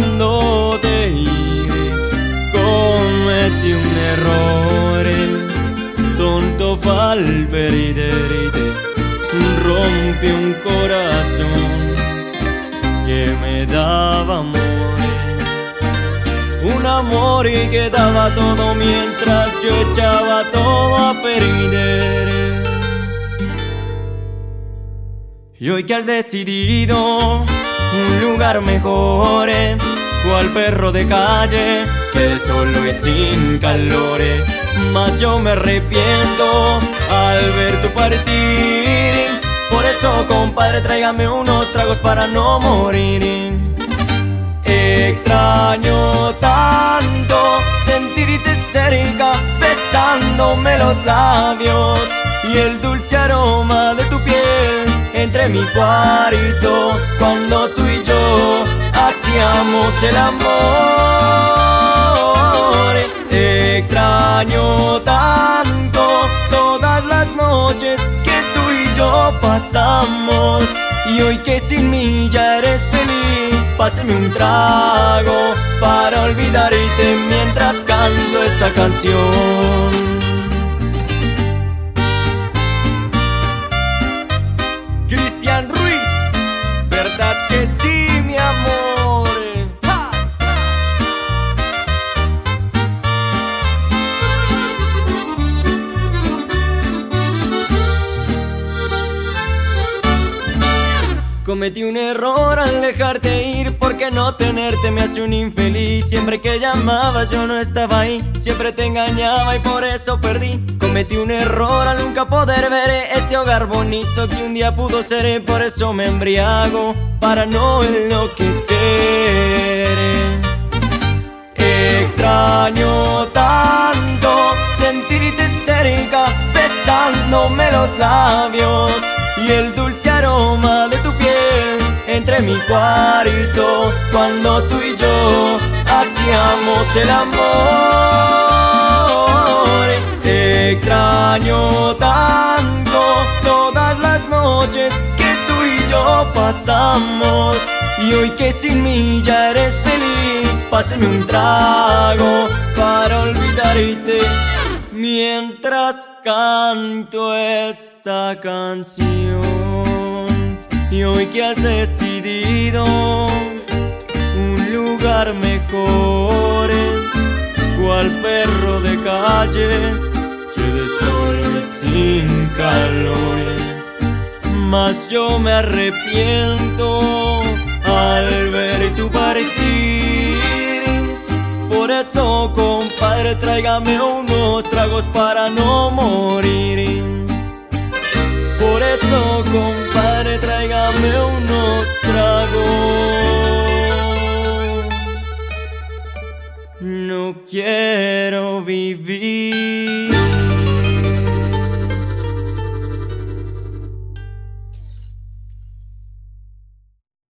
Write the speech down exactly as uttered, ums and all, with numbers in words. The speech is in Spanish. cuando te hice cometí un error, tonto falperiterite, rompí un corazón que me daba amor, un amor que daba todo mientras yo echaba todo a perder. Y hoy que has decidido un lugar mejor, eh, cual perro de calle que solo es sin calor, eh, mas yo me arrepiento al ver tu partir. Por eso, compadre, tráigame unos tragos para no morir. Extraño tanto sentirte cerca, besándome los labios y el dulce aroma de tu piel entre mi cuarto, cuando tú y yo hacíamos el amor. Extraño tanto todas las noches que tú y yo pasamos, y hoy que sin mí ya eres feliz, pásame un trago para olvidarte mientras canto esta canción. Cristian Ruiz, ¿verdad que sí, mi amor? ¡Ja! Cometí un error al dejarte ir, porque no tenerte me hace un infeliz. Siempre que llamabas yo no estaba ahí, siempre te engañaba y por eso perdí. Cometí un error al nunca poder ver este hogar bonito que un día pudo ser. Por eso me embriago para no enloquecer. Extraño tanto sentirte cerca, besándome los labios y el dulce aroma de tu piel entre mi cuarto, cuando tú y yo hacíamos el amor. Extraño tanto todas las noches que tú y yo pasamos, y hoy que sin mí ya eres feliz, pásame un trago para olvidarte mientras canto esta canción. Y hoy que has decidido un lugar mejor, cual perro de calle que de sol es sin calor, mas yo me arrepiento al ver tu partir. Por eso, compadre, tráigame unos tragos para no morir. Por eso, compadre, tráigame unos tragos. No quiero vivir.